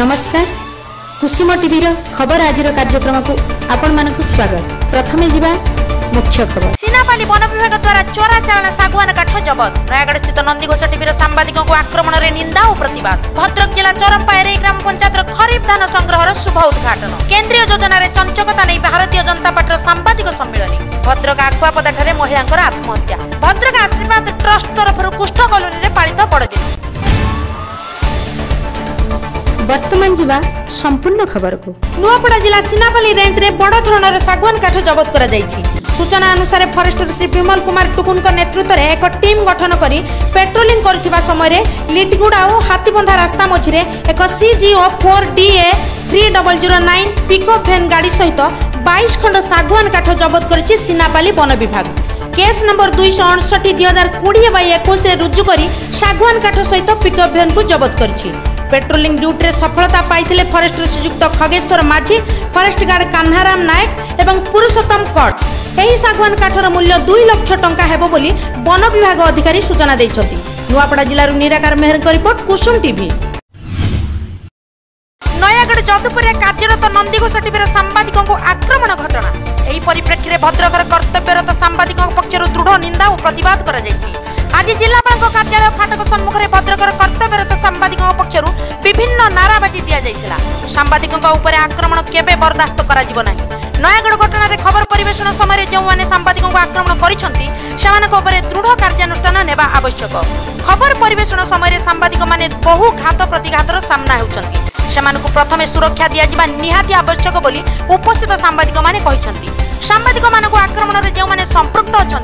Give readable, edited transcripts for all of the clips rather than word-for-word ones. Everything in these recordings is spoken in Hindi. नमस्कार। कुसुम टीवी खबर आजिर कार्यक्रम को आपण मानक स्वागत। प्रथम जीवा मुख्य खबर। सिनापाली वन विभाग द्वारा चोरा चालाण सागवान काठ जबत। नयागढ़ स्थित नंदीघोष टीवी सांबादिकों को आक्रमण में निंदा और प्रतिवाद। भद्रक जिला चरमपायरे ग्राम पंचायत खरीफ धान संग्रह शुभ उद्घाटन। केन्द्रीय योजना में चंचकता नहीं भारतीय जनता पार्टी सांबादिक सम्मिलनी। भद्रक आखुआपदा ठारे महिला आत्महत्या। भद्रक आशीर्वाद ट्रस्ट तरफ कुष्ठ कॉलोनी में पालित बड़दिन। बर्तमान जीवा संपूर्ण खबर को। नुआपड़ा जिला सिनापाली रेंज रे बड़ धरणर सागवान काठ जबत करा जायछि। सूचना अनुसार फरेस्टर श्री विमल कुमार टुकुन नेतृत्व में एक टीम गठन कर पेट्रोलिंग करुवा समय लिटगुड़ा और हाथीबंधा रास्ता मझे एक CGO 4DA 3009 पिकअप भैन गाड़ी सहित 22 खंड सागवान काठ जबत कर सिनापाली वन विभाग। केस नंबर 269/2020/21 रुजु कर सागवान काठ सहित पिकअप भैन को जबत कर पेट्रोलिंग ड्यूटी में सफलता पाई फरेस्टर श्रीजुक्त खगेश्वर माझी, फरेस्ट गार्ड कान्हाराम नायक एवं पुरुषोत्तम कट। यह सागवान काठर मूल्य 2 लाख टंका हेबो बोली वन विभाग अधिकारी सूचना दैछथि। नुआपड़ा जिलार निराकार मेहर की रिपोर्ट कुसुम टीवी। नयागढ़ जदुपुर कार्यरत नंदीघोष टीवी सांबादिकों को आक्रमण घटना। यह परिप्रेक्षी में भद्रकर कर्तव्यरत सांबादिकों पक्षर दृढ़ निंदा और प्रतिवाद कर आज जिलापाल कार्यालय फाटक सम्मुखें भद्रकर कर्तव्यरत सांबादिकों पक्षर विभिन्न नाराबाजी दि जाता। सांबादिकों उपर आक्रमण केबे बर्दाश्त कराजिबो नाही। नयागढ़ घटन में खबर परेषण समय जो सांबादिकों आक्रमण कर दृढ़ कार्यानुष्ठान नेबा आवश्यक। खबर परेषण समय सांबादिक माने बहु घात प्रतिघातर सामना होउछंती। सेमानकु प्रथमे सुरक्षा दि जाबा निहाती आवश्यक बोली उपस्थित सांबादिक माने कहिसंती। सांबादिक मानक आक्रमण में जो संपृक्त अच्छा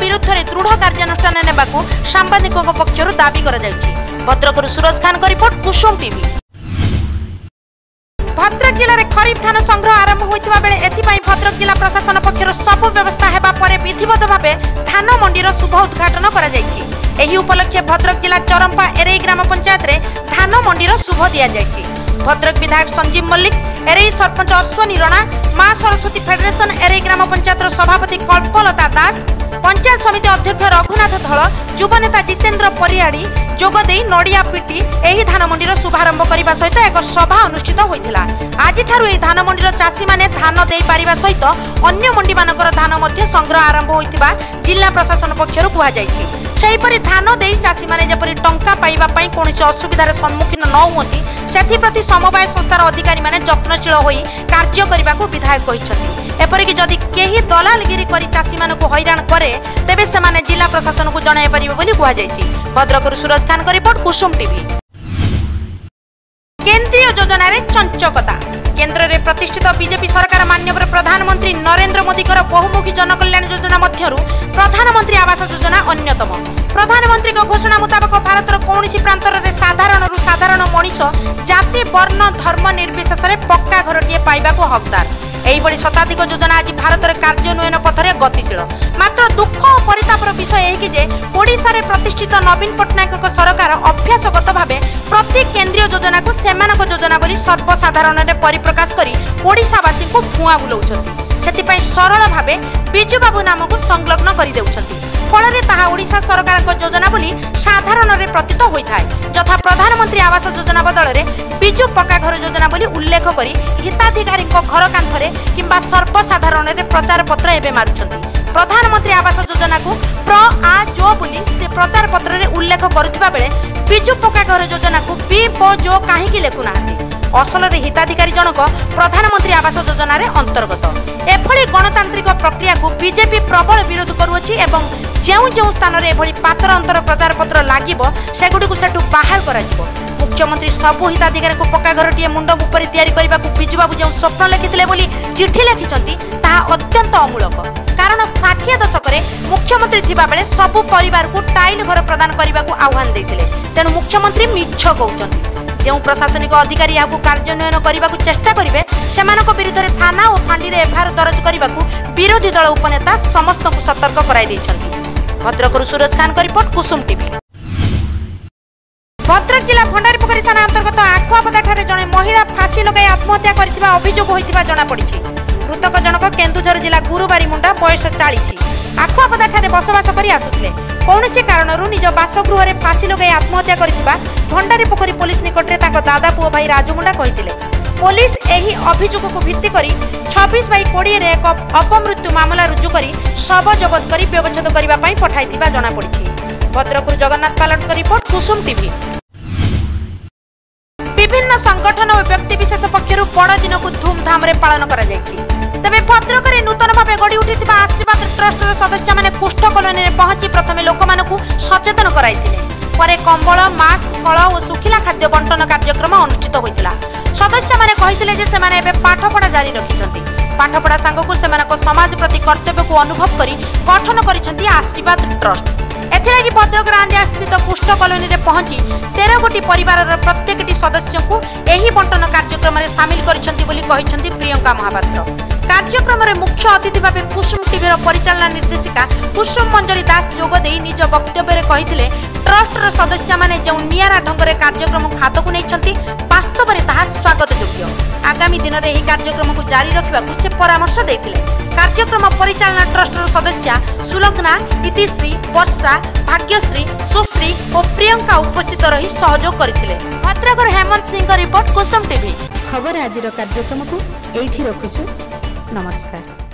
विरुद्ध में दृढ़ कार्यानुष्ठान नेबाकू सांबादिकों पक्षर दाबी कर जायछि। भद्रक सूरज खान का रिपोर्ट कुसुम टीवी। भद्रक जिले में खरीफ धान संग्रह आरंभ होता बेले एथिपाई भद्रक जिला प्रशासन पक्षर सबु व्यवस्था हेबा परे विधिवत भावे धान मंडीर शुभ उद्घाटन करा जायछि। एही उपलक्ष्य भद्रक जिला चरंपा एरेई ग्राम पंचायत रे धान मंडीर शुभ दिया जायछि। भद्रक विधायक संजीव मल्लिक, एरेई सरपंच अश्वनी राणा, मां सरस्वती फेडरेशन एरेई ग्राम पंचायत सभापति कल्पलता दास, पंचायत समिति अध्यक्ष रघुनाथ धल, युवनेता जितेन्द्र परियाड़ी जोगदे नड़िया पिटी एही धान मंडीर शुभारंभ करने सहित एक सभा अनुष्ठित होता। आज धान मंडीर चाषी माने धान दे पारिबा सहित अन्य मंडी मानकर धान संग्रह आरंभ होता जिला प्रशासन पक्षर कहपरि धान दे चाषी माने जपरि टंका पाइबा पई कोनोसी असुविधार सम्मुखीन न होती सेथिप्रति समवाय संस्थार अधिकारी माने यत्नशील होई कार्य करबाकू विधायक कहिसथि। एपरिक जदि केही दलालगिरी करी चाषी मानकू हैरान करे तेबे सेमाने जिला प्रशासन को जणाय परिबे बोली कुहा जायछि। भद्रकरू सूरज खान का रिपोर्ट कुसुम टीवी। केन्द्रीय योजना रे चंचकता। केन्द्र रे प्रतिष्ठित बीजेपी सरकार माननीय प्रधानमंत्री नरेंद्र मोदी कर बहुमुखी जनकल्याण योजना मध्यरू प्रधानमंत्री आवास योजना अन्यतम। प्रधानमंत्री घोषणा मुताबक भारत कौनसी प्रांतर रे साधारण रु साधारण मनीष जाति वर्ण धर्म निर्विशेष रे पक्का घरटिए पाइबाकू हकदार। एहिभଳି शताधिक योजना आज भारतर कार्यान्वयन पथरे गतिशील। मात्र दुख और परितापर विषय एहि जे ओडिशा प्रतिष्ठित नवीन पट्टनायक सरकार अभ्यासगत भावे प्रति केन्द्रीय योजना को सेमानक योजना बोली सर्वसाधारण रे परिप्रकाश करी ओडिशावासी को भुआ बुलाउछथि। सेतिपई सरल भावे बिजू बाबू नाम को संलग्न कर देउछथि। फलरे ताहा ओडिशा सरकार को योजना बोली साधारण रे प्रतीत होइथाय। यथा प्रधानमंत्री आवास योजना बदल रे बिजू पक्का घर योजना बोली उल्लेख करी हिताधिकारी घर कांथरे किंबा सर्वसाधारण रे प्रचार पत्र एबे मारुछंती। प्रधानमंत्री आवास योजना को प्र आ जो बोली से प्रचार पत्र रे उल्लेख करुथिबा बेले बिजू पक्का घर योजना को बी प जो काहेकि लेखुनाहांती। असल रे हिताधिकारी जनक प्रधानमंत्री आवास योजना रे अंतर्गत। एभली गणतांत्रिक प्रक्रिया को बीजेपी प्रबल विरोध करुअछि एवं जेउ जेउ स्थान रे एभली पातर अंतर प्रचार पत्र लागिबो सेगुडी को सेटु बाहर कराजिबो। मुख्यमंत्री सबु हिताधिकारी को पक्का घरटिए मुंड उपरि तयारी करबा को बिजू बाबू जेउ स्वप्न लेखिथिले बोली चिट्ठी लेखिछंती ताहा अत्यंत अमूलक। कारण 60 दशक रे मुख्यमंत्री थिबा बेले सबु परिवार को टाइल घर प्रदान करबा को आह्वान दैथिले। तेनु मुख्यमंत्री मिच्छ कहउछंती। जो प्रशासनिक अधिकारी या कार्यान्वयन करने को चेष्टा करेंगे सेमानक विरुद्ध रे थाना और फांडी रे एफआईआर दर्ज करने को विरोधी दल उपनेता समस्त को सतर्क कराई दैछंती। भद्रकरू सूरज खान का रिपोर्ट कुसुम टीवी। भद्रक जिला भंडारीपोखरी थाना अंतर्गत आखुआपदा ठारे जड़े महिला फांसी लगे आत्महत्या करथिबा अभियोग होइथिबा जणापड़िछि। मृतक जनक केन्दुझर जिला गुरुबारी मुंडा बयस 40 आखुआपदा ठाने बसवास करी आसुथिले। कौनसी कारणरू निज बासगृह में फाँसी लगाई आत्महत्या करिथिबा भंडारी पोखरी पुलिस निकट में तांको दादा पुओ भाई राजू मुंडा कहिथिले। पुलिस एही अभियोग को भित्ति करी 26/20 रे एक अपमृत्यु मामला रुजु करी शव जबत करी व्यवच्छेद करिबा पई पठाइथिबा जणा पड़िछि। भद्रकरू जगन्नाथ पालनक रिपोर्ट कुसुम टीवी। विभिन्न संगठन और व्यक्तिशेष पक्षर बड़दिन को धूमधाम पालन कर तेज भद्रक में नूतन भाव गढ़ी उठी आशीर्वाद ट्रस्ट सदस्य मैंने कुष्ठ कॉलोनी में पहुंची प्रथम लोक सचेतन कराई कंबल मास्क फल और सुखिला खाद्य बंटन कार्यक्रम अनुष्ठित होता। सदस्य मैंने कहते पाठपढ़ा जारी रखिंट पाठपढ़ा सांगू से समाज प्रति कर्तव्य को अनुभव कर गठन कर आशीर्वाद ट्रस्ट। एथि भद्रक रांदिया स्थित कुष्ठ कॉलोनी में पहुंची 13 गोटी परिवार प्रत्येक सदस्य को यही बंटन कार्यक्रम में सामिल कर प्रियंका महापात्र। कार्यक्रम में मुख्य अतिथि भाव कुसुम टीवी परिचालना निर्देशिका कुसुम मंजरी दास जोगदे निज वक्तव्य कहते ट्रस्टर सदस्य मैंने जो निरा ढंग कार्यक्रम हाथ को नहीं वास्तव में ताहा स्वागत योग्य। आगामी दिन में यह कार्यक्रम को जारी रखा से परामर्श देते। कार्यक्रम परिचालना ट्रस्टर सदस्य सुलग्ना इतिश्री वर्षा भाग्यश्री सुश्री और प्रियंका उपस्थित रही सहयोग करथिले। भद्रकर हेमंत सिंह का रिपोर्ट कुसुम टीवी। खबर आजिर कार्यक्रम को एठी रखुछु। नमस्कार।